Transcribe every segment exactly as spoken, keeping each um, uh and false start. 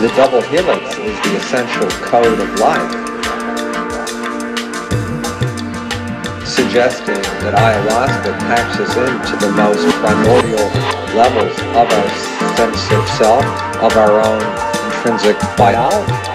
The double helix is the essential code of life, suggesting that ayahuasca packs us into the most primordial levels of our sense of self, of our own intrinsic biology.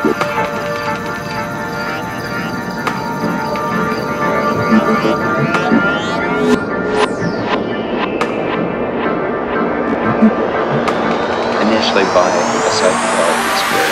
Initially by a psychedelic experience.